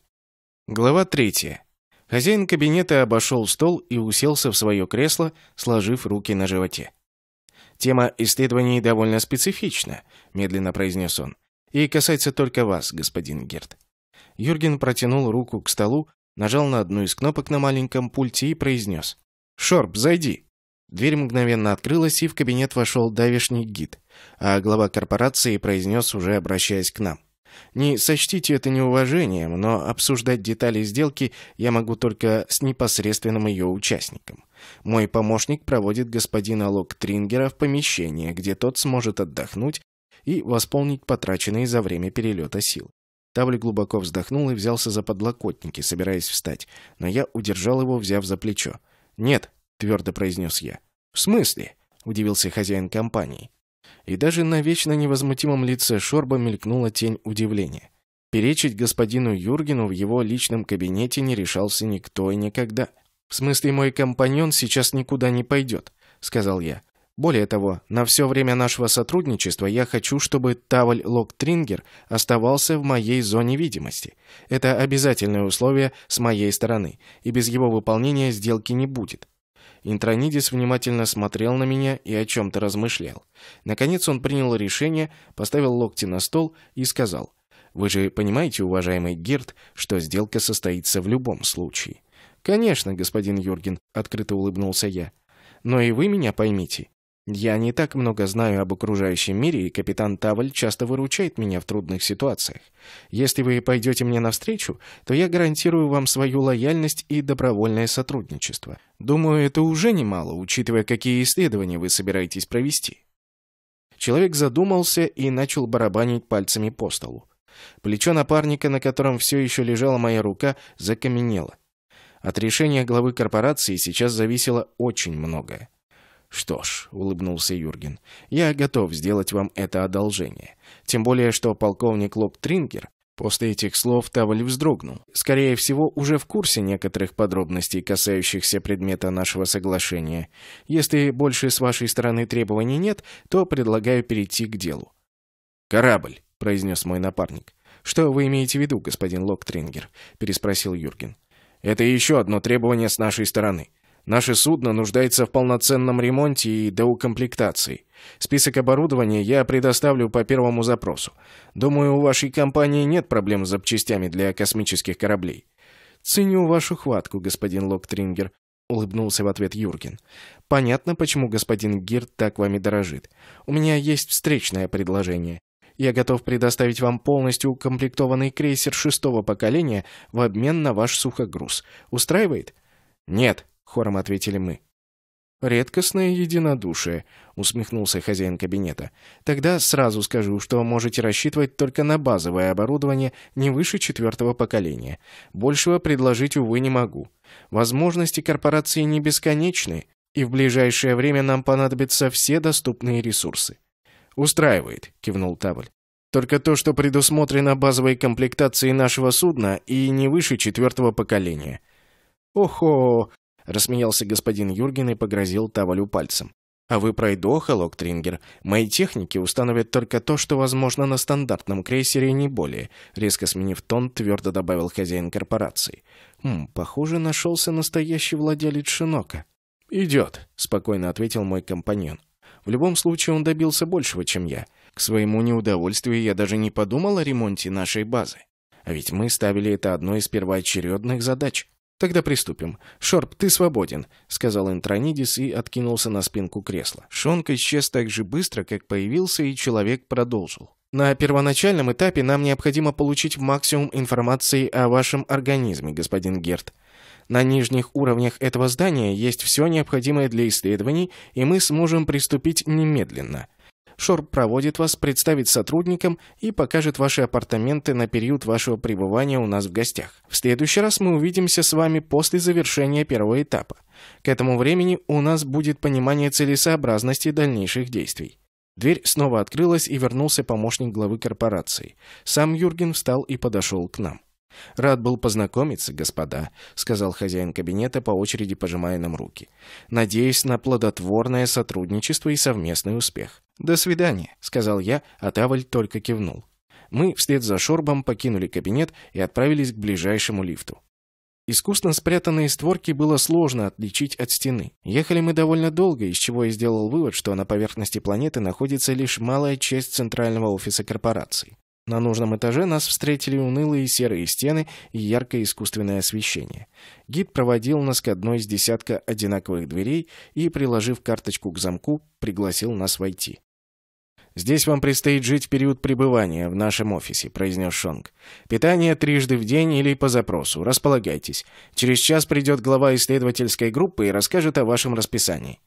Глава 3. Хозяин кабинета обошел стол и уселся в свое кресло, сложив руки на животе. «Тема исследований довольно специфична», — медленно произнес он. «И касается только вас, господин Гирт». Юрген протянул руку к столу, нажал на одну из кнопок на маленьком пульте и произнес: «Шорп, зайди». Дверь мгновенно открылась, и в кабинет вошел давешний гид, а глава корпорации произнес, уже обращаясь к нам: Не сочтите это неуважением, но обсуждать детали сделки я могу только с непосредственным ее участником. Мой помощник проводит господина Локтрингера в помещение, где тот сможет отдохнуть и восполнить потраченные за время перелета силы. Тавль глубоко вздохнул и взялся за подлокотники, собираясь встать, но я удержал его, взяв за плечо. «Нет», — твердо произнес я. «В смысле?» — удивился хозяин компании. И даже на вечно невозмутимом лице Шорба мелькнула тень удивления. Перечить господину Юргену в его личном кабинете не решался никто и никогда. «В смысле, мой компаньон сейчас никуда не пойдет», — сказал я. «Более того, на все время нашего сотрудничества я хочу, чтобы Таваль-Локтрингер оставался в моей зоне видимости. Это обязательное условие с моей стороны, и без его выполнения сделки не будет». Интронидис внимательно смотрел на меня и о чем-то размышлял. Наконец он принял решение, поставил локти на стол и сказал: «Вы же понимаете, уважаемый Гирт, что сделка состоится в любом случае». «Конечно, господин Юрген», — открыто улыбнулся я. «Но и вы меня поймите. Я не так много знаю об окружающем мире, и капитан Таваль часто выручает меня в трудных ситуациях. Если вы пойдете мне навстречу, то я гарантирую вам свою лояльность и добровольное сотрудничество. Думаю, это уже немало, учитывая, какие исследования вы собираетесь провести». Человек задумался и начал барабанить пальцами по столу. Плечо напарника, на котором все еще лежала моя рука, закаменело. От решения главы корпорации сейчас зависело очень многое. «Что ж», — улыбнулся Юрген, — «я готов сделать вам это одолжение. Тем более, что полковник Локтрингер...» После этих слов Таваль вздрогнул. «Скорее всего, уже в курсе некоторых подробностей, касающихся предмета нашего соглашения. Если больше с вашей стороны требований нет, то предлагаю перейти к делу». «Корабль», — произнес мой напарник. «Что вы имеете в виду, господин Локтрингер?» — переспросил Юрген. «Это еще одно требование с нашей стороны. Наше судно нуждается в полноценном ремонте и доукомплектации. Список оборудования я предоставлю по первому запросу. Думаю, у вашей компании нет проблем с запчастями для космических кораблей». «Ценю вашу хватку, господин Локтрингер», — улыбнулся в ответ Юрген. «Понятно, почему господин Гирт так вами дорожит. У меня есть встречное предложение. Я готов предоставить вам полностью укомплектованный крейсер 6-го поколения в обмен на ваш сухогруз. Устраивает?» «Нет», — хором ответили мы. «Редкостное единодушие», — усмехнулся хозяин кабинета. «Тогда сразу скажу, что можете рассчитывать только на базовое оборудование не выше 4-го поколения. Большего предложить, увы, не могу. Возможности корпорации не бесконечны, и в ближайшее время нам понадобятся все доступные ресурсы». «Устраивает», — кивнул Таваль. «Только то, что предусмотрено базовой комплектацией нашего судна и не выше 4-го поколения». «Охо!» — рассмеялся господин Юрген и погрозил Тавалю пальцем. «А вы пройдоха, Локтрингер. Мои техники установят только то, что возможно на стандартном крейсере, и не более», — резко сменив тон, твердо добавил хозяин корпорации. Похоже, нашелся настоящий владелец Шинока». «Идет», — спокойно ответил мой компаньон. «В любом случае он добился большего, чем я. К своему неудовольствию я даже не подумал о ремонте нашей базы. А ведь мы ставили это одной из первоочередных задач». «Тогда приступим. Шорп, ты свободен», — сказал Интронидис и откинулся на спинку кресла. Шонка исчез так же быстро, как появился, и человек продолжил. «На первоначальном этапе нам необходимо получить максимум информации о вашем организме, господин Герт. На нижних уровнях этого здания есть все необходимое для исследований, и мы сможем приступить немедленно. Шорп проводит вас, представит сотрудникам и покажет ваши апартаменты на период вашего пребывания у нас в гостях. В следующий раз мы увидимся с вами после завершения первого этапа. К этому времени у нас будет понимание целесообразности дальнейших действий». Дверь снова открылась, и вернулся помощник главы корпорации. Сам Юрген встал и подошел к нам. «Рад был познакомиться, господа», — сказал хозяин кабинета, по очереди пожимая нам руки. «Надеюсь на плодотворное сотрудничество и совместный успех». «До свидания», — сказал я, а Таваль только кивнул. Мы вслед за Шорбом покинули кабинет и отправились к ближайшему лифту. Искусно спрятанные створки было сложно отличить от стены. Ехали мы довольно долго, из чего я сделал вывод, что на поверхности планеты находится лишь малая часть центрального офиса корпорации. На нужном этаже нас встретили унылые серые стены и яркое искусственное освещение. Гид проводил нас к одной из десятка одинаковых дверей и, приложив карточку к замку, пригласил нас войти. «Здесь вам предстоит жить в период пребывания в нашем офисе», — произнес Шонг. «Питание трижды в день или по запросу. Располагайтесь. Через час придет глава исследовательской группы и расскажет о вашем расписании».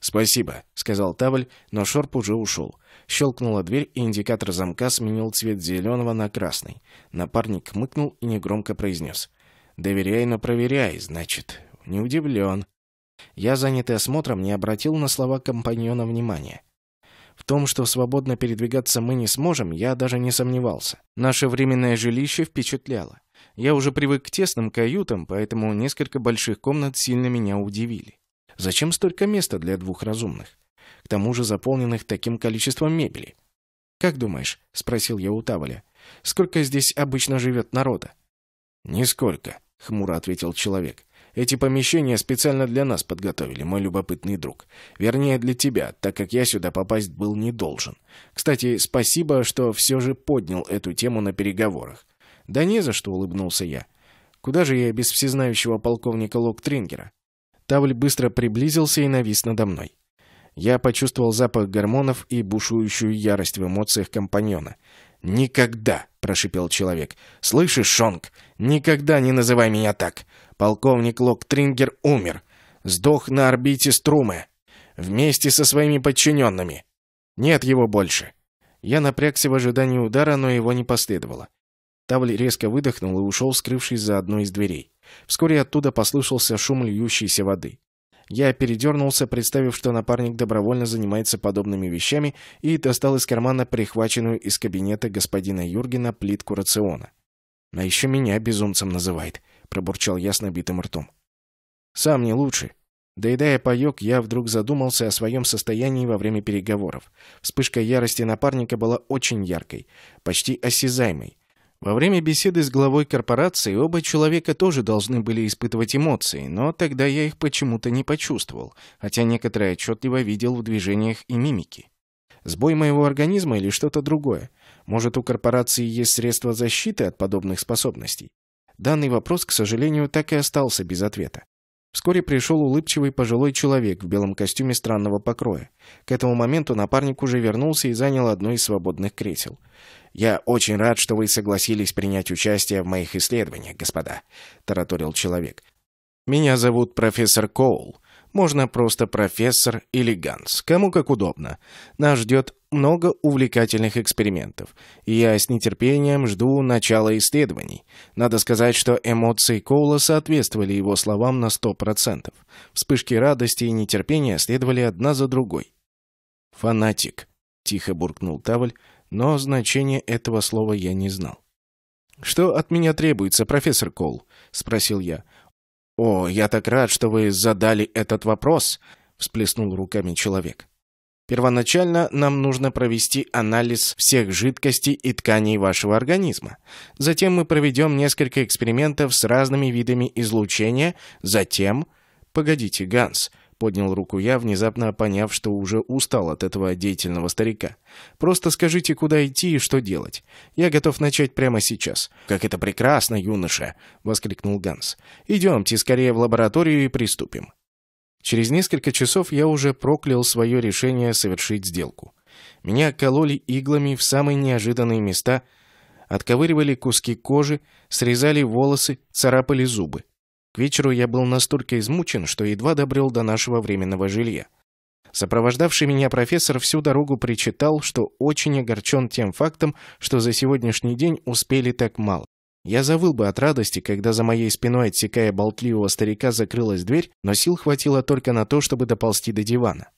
«Спасибо», — сказал Таваль, но Шорп уже ушел. Щелкнула дверь, и индикатор замка сменил цвет зеленого на красный. Напарник хмыкнул и негромко произнес: «Доверяй, но проверяй, значит». Не удивлен. Я, занятый осмотром, не обратил на слова компаньона внимания. В том, что свободно передвигаться мы не сможем, я даже не сомневался. Наше временное жилище впечатляло. Я уже привык к тесным каютам, поэтому несколько больших комнат сильно меня удивили. Зачем столько места для двух разумных? К тому же заполненных таким количеством мебели. «Как думаешь?» — спросил я у Таваля. «Сколько здесь обычно живет народа?» «Нисколько», — хмуро ответил человек. «Эти помещения специально для нас подготовили, мой любопытный друг. Вернее, для тебя, так как я сюда попасть был не должен. Кстати, спасибо, что все же поднял эту тему на переговорах». «Да не за что», — улыбнулся я. «Куда же я без всезнающего полковника Локтрингера?» Тавль быстро приблизился и навис надо мной. Я почувствовал запах гормонов и бушующую ярость в эмоциях компаньона. «Никогда!» — прошипел человек. «Слышишь, Шонг, никогда не называй меня так! Полковник Локтрингер умер. Сдох на орбите Струмы. Вместе со своими подчиненными. Нет его больше». Я напрягся в ожидании удара, но его не последовало. Тавль резко выдохнул и ушел, скрывшись за одной из дверей. Вскоре оттуда послышался шум льющейся воды. Я передернулся, представив, что напарник добровольно занимается подобными вещами, и достал из кармана прихваченную из кабинета господина Юргена плитку рациона. «А еще меня безумцем называет», — пробурчал я с набитым ртом. «Сам не лучше». Доедая паёк, я вдруг задумался о своем состоянии во время переговоров. Вспышка ярости напарника была очень яркой, почти осязаемой. Во время беседы с главой корпорации оба человека тоже должны были испытывать эмоции, но тогда я их почему-то не почувствовал, хотя некоторые отчетливо видел в движениях и мимике. Сбой моего организма или что-то другое? Может, у корпорации есть средства защиты от подобных способностей? Данный вопрос, к сожалению, так и остался без ответа. Вскоре пришел улыбчивый пожилой человек в белом костюме странного покроя. К этому моменту напарник уже вернулся и занял одно из свободных кресел. «Я очень рад, что вы согласились принять участие в моих исследованиях, господа», — тараторил человек. «Меня зовут профессор Коул. Можно просто профессор или Ганс, кому как удобно. Нас ждет много увлекательных экспериментов, и я с нетерпением жду начала исследований». Надо сказать, что эмоции Коула соответствовали его словам на 100%. Вспышки радости и нетерпения следовали одна за другой. «Фанатик», — тихо буркнул Таваль, но значения этого слова я не знал. «Что от меня требуется, профессор Коул?» — спросил я. «О, я так рад, что вы задали этот вопрос», — всплеснул руками человек. «Первоначально нам нужно провести анализ всех жидкостей и тканей вашего организма. Затем мы проведем несколько экспериментов с разными видами излучения. Затем...» «Погодите, Ганс», — поднял руку я, внезапно поняв, что уже устал от этого деятельного старика. «Просто скажите, куда идти и что делать. Я готов начать прямо сейчас». «Как это прекрасно, юноша!» — воскликнул Ганс. «Идемте скорее в лабораторию и приступим». Через несколько часов я уже проклял свое решение совершить сделку. Меня кололи иглами в самые неожиданные места, отковыривали куски кожи, срезали волосы, царапали зубы. К вечеру я был настолько измучен, что едва добрел до нашего временного жилья. Сопровождавший меня профессор всю дорогу причитал, что очень огорчен тем фактом, что за сегодняшний день успели так мало. Я завыл бы от радости, когда за моей спиной, отсекая болтливого старика, закрылась дверь, но сил хватило только на то, чтобы доползти до дивана.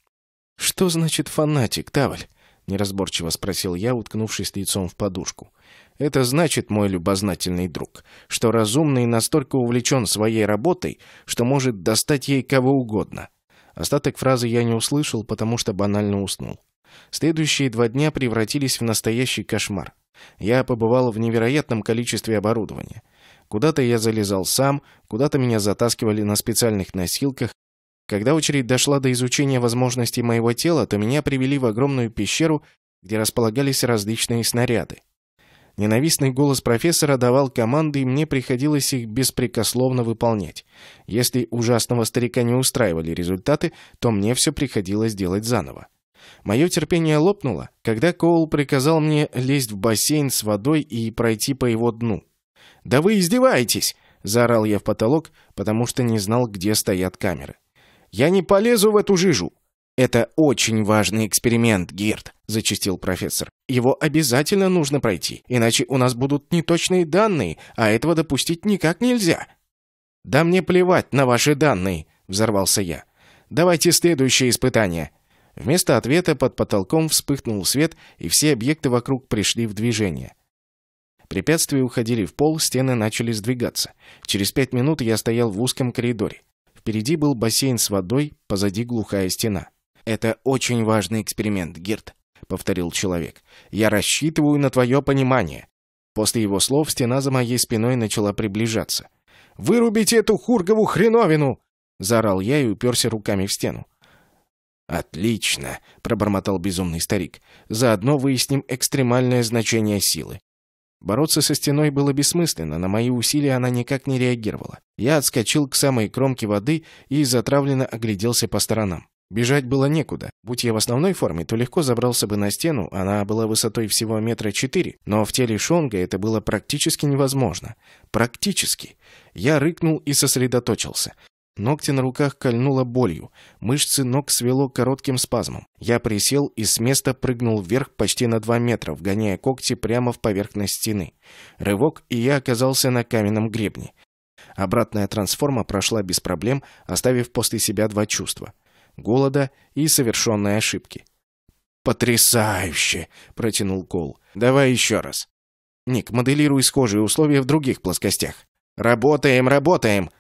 «Что значит фанатик, Таваль?» — неразборчиво спросил я, уткнувшись лицом в подушку. «Это значит, мой любознательный друг, что разумный настолько увлечен своей работой, что может достать ей кого угодно». Остаток фразы я не услышал, потому что банально уснул. Следующие 2 дня превратились в настоящий кошмар. Я побывал в невероятном количестве оборудования. Куда-то я залезал сам, куда-то меня затаскивали на специальных носилках. Когда очередь дошла до изучения возможностей моего тела, то меня привели в огромную пещеру, где располагались различные снаряды. Ненавистный голос профессора давал команды, и мне приходилось их беспрекословно выполнять. Если ужасного старика не устраивали результаты, то мне все приходилось делать заново. Мое терпение лопнуло, когда Коул приказал мне лезть в бассейн с водой и пройти по его дну. «Да вы издеваетесь!» — заорал я в потолок, потому что не знал, где стоят камеры. «Я не полезу в эту жижу!» «Это очень важный эксперимент, Гирт», — зачастил профессор. «Его обязательно нужно пройти, иначе у нас будут неточные данные, а этого допустить никак нельзя». «Да мне плевать на ваши данные», — взорвался я. «Давайте следующее испытание». Вместо ответа под потолком вспыхнул свет, и все объекты вокруг пришли в движение. Препятствия уходили в пол, стены начали сдвигаться. Через 5 минут я стоял в узком коридоре. Впереди был бассейн с водой, позади глухая стена. «Это очень важный эксперимент, Гирт», — повторил человек. «Я рассчитываю на твое понимание». После его слов стена за моей спиной начала приближаться. «Вырубите эту хургову хреновину!» — заорал я и уперся руками в стену. «Отлично!» — пробормотал безумный старик. «Заодно выясним экстремальное значение силы». Бороться со стеной было бессмысленно, на мои усилия она никак не реагировала. Я отскочил к самой кромке воды и затравленно огляделся по сторонам. Бежать было некуда. Будь я в основной форме, то легко забрался бы на стену, она была высотой всего 4 метра, но в теле Шонга это было практически невозможно. Практически. Я рыкнул и сосредоточился. Ногти на руках кольнуло болью, мышцы ног свело коротким спазмом. Я присел и с места прыгнул вверх почти на 2 метра, вгоняя когти прямо в поверхность стены. Рывок, и я оказался на каменном гребне. Обратная трансформа прошла без проблем, оставив после себя 2 чувства. Голода и совершенной ошибки. «Потрясающе!» — протянул Коул. «Давай еще раз. Ник, моделируй схожие условия в других плоскостях». «Работаем, работаем!»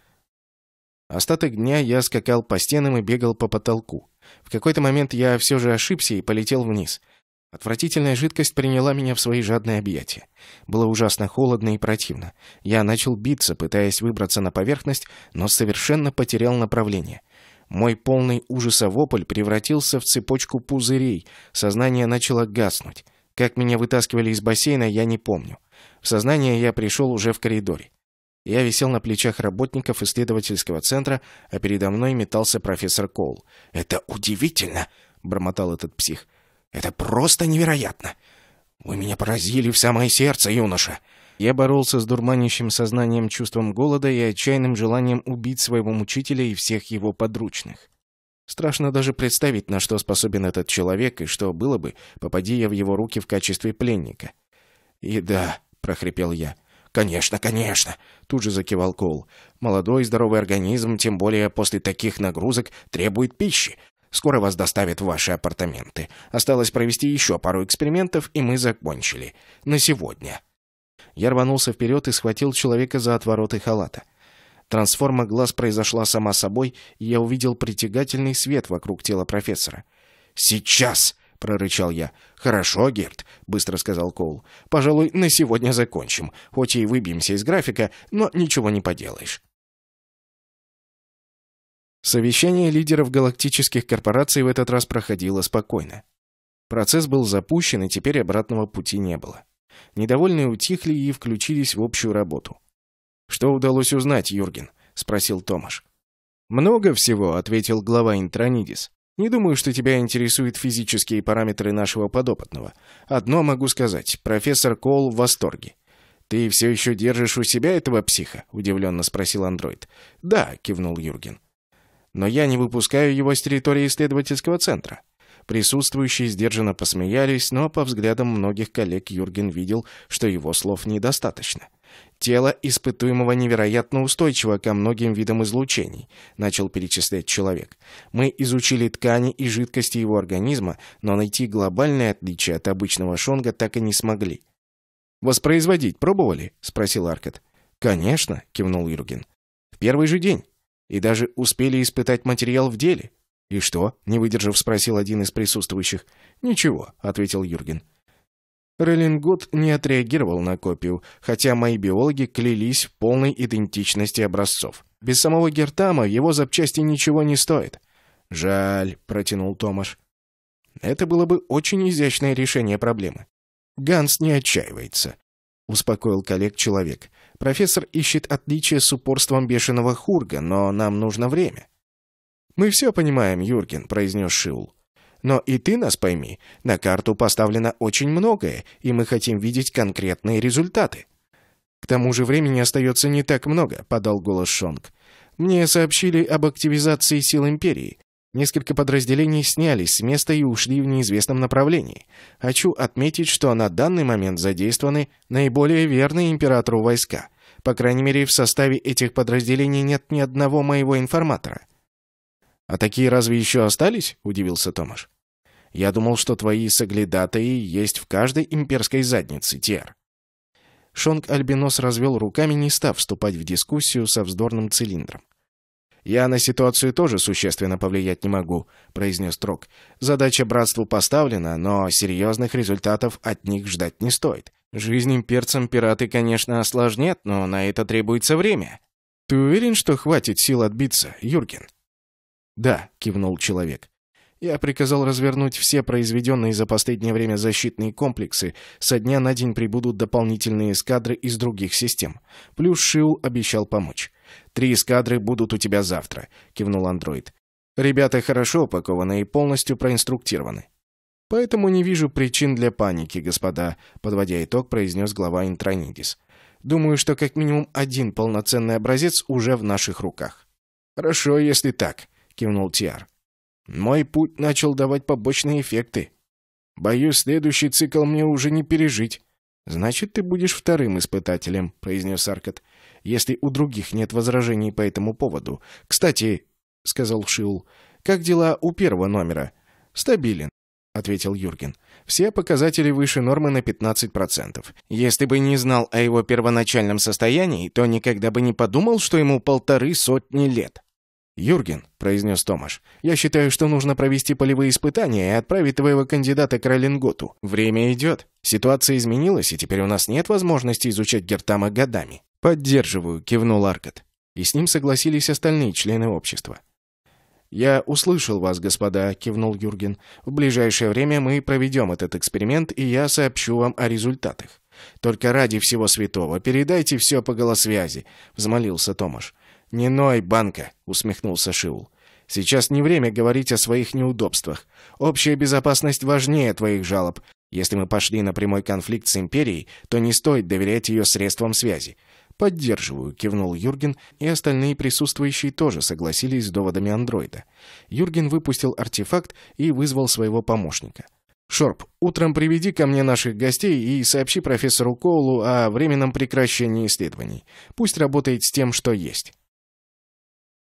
Остаток дня я скакал по стенам и бегал по потолку. В какой-то момент я все же ошибся и полетел вниз. Отвратительная жидкость приняла меня в свои жадные объятия. Было ужасно холодно и противно. Я начал биться, пытаясь выбраться на поверхность, но совершенно потерял направление. Мой полный ужаса вопль превратился в цепочку пузырей. Сознание начало гаснуть. Как меня вытаскивали из бассейна, я не помню. В сознание я пришел уже в коридоре. Я висел на плечах работников исследовательского центра, а передо мной метался профессор Коул. «Это удивительно!» — бормотал этот псих. «Это просто невероятно! Вы меня поразили в самое сердце, юноша!» Я боролся с дурманящим сознанием, чувством голода и отчаянным желанием убить своего мучителя и всех его подручных. Страшно даже представить, на что способен этот человек, и что было бы, попади я в его руки в качестве пленника. «И да», — прохрипел я. «Конечно, конечно», — тут же закивал Коул. «Молодой здоровый организм, тем более после таких нагрузок, требует пищи. Скоро вас доставят в ваши апартаменты. Осталось провести еще пару экспериментов, и мы закончили. На сегодня». Я рванулся вперед и схватил человека за отвороты халата. Трансформа глаз произошла сама собой, и я увидел притягательный свет вокруг тела профессора. «Сейчас!» — прорычал я. «Хорошо, Гирт», — быстро сказал Коул. «Пожалуй, на сегодня закончим. Хоть и выбьемся из графика, но ничего не поделаешь». Совещание лидеров галактических корпораций в этот раз проходило спокойно. Процесс был запущен, и теперь обратного пути не было. Недовольные утихли и включились в общую работу. «Что удалось узнать, Юрген?» — спросил Томаш. «Много всего», — ответил глава Интронидис. «Не думаю, что тебя интересуют физические параметры нашего подопытного. Одно могу сказать. Профессор Коул в восторге». «Ты все еще держишь у себя этого психа?» — удивленно спросил андроид. «Да», — кивнул Юрген. «Но я не выпускаю его с территории исследовательского центра». Присутствующие сдержанно посмеялись, но по взглядам многих коллег Юрген видел, что его слов недостаточно. «Тело испытуемого невероятно устойчиво ко многим видам излучений», — начал перечислять человек. «Мы изучили ткани и жидкости его организма, но найти глобальное отличие от обычного шонга так и не смогли». «Воспроизводить пробовали?» — спросил Аркад. «Конечно», — кивнул Юрген. «В первый же день. И даже успели испытать материал в деле». «И что?» — не выдержав, спросил один из присутствующих. «Ничего», — ответил Юрген. Ралингот не отреагировал на копию, хотя мои биологи клялись в полной идентичности образцов. «Без самого Гиртама его запчасти ничего не стоит». «Жаль», — протянул Томаш. «Это было бы очень изящное решение проблемы». «Ганс не отчаивается», — успокоил коллег человек. «Профессор ищет отличия с упорством бешеного хурга, но нам нужно время». «Мы все понимаем, Юрген», — произнес Шиул. Но и ты нас пойми, на карту поставлено очень многое, и мы хотим видеть конкретные результаты». «К тому же времени остается не так много», — подал голос Шонг. «Мне сообщили об активизации сил Империи. Несколько подразделений снялись с места и ушли в неизвестном направлении. Хочу отметить, что на данный момент задействованы наиболее верные Императору войска. По крайней мере, в составе этих подразделений нет ни одного моего информатора». «А такие разве еще остались?» — удивился Томаш. «Я думал, что твои соглядатаи есть в каждой имперской заднице, Тиар». Шонг Альбинос развел руками, не став вступать в дискуссию со вздорным цилиндром. «Я на ситуацию тоже существенно повлиять не могу», — произнес Рок. «Задача братству поставлена, но серьезных результатов от них ждать не стоит. Жизнь имперцам пираты, конечно, осложнят, но на это требуется время. Ты уверен, что хватит сил отбиться, Юрген?» «Да», — кивнул человек. «Я приказал развернуть все произведенные за последнее время защитные комплексы. Со дня на день прибудут дополнительные эскадры из других систем. Плюс Шиул обещал помочь. 3 эскадры будут у тебя завтра», — кивнул андроид. «Ребята хорошо упакованы и полностью проинструктированы. Поэтому не вижу причин для паники, господа», — подводя итог, произнес глава Интронидис. «Думаю, что как минимум один полноценный образец уже в наших руках». «Хорошо, если так», — кивнул Тиар. «Мой путь начал давать побочные эффекты. Боюсь, следующий цикл мне уже не пережить». «Значит, ты будешь вторым испытателем», — произнес Аркад. «Если у других нет возражений по этому поводу. Кстати, — сказал Шиул, — как дела у первого номера?» «Стабилен», — ответил Юрген. «Все показатели выше нормы на 15%. Если бы не знал о его первоначальном состоянии, то никогда бы не подумал, что ему 150 лет». «Юрген», — произнес Томаш, — «я считаю, что нужно провести полевые испытания и отправить твоего кандидата к ралинготу. Время идет. Ситуация изменилась, и теперь у нас нет возможности изучать Гиртама годами». «Поддерживаю», — кивнул Аркад. И с ним согласились остальные члены общества. «Я услышал вас, господа», — кивнул Юрген. «В ближайшее время мы проведем этот эксперимент, и я сообщу вам о результатах. Только ради всего святого передайте все по голосвязи», — взмолился Томаш. «Не ной, банка», — усмехнулся Шиул. «Сейчас не время говорить о своих неудобствах. Общая безопасность важнее твоих жалоб. Если мы пошли на прямой конфликт с Империей, то не стоит доверять ее средствам связи». «Поддерживаю», — кивнул Юрген, и остальные присутствующие тоже согласились с доводами андроида. Юрген выпустил артефакт и вызвал своего помощника. «Шорп, утром приведи ко мне наших гостей и сообщи профессору Коулу о временном прекращении исследований. Пусть работает с тем, что есть».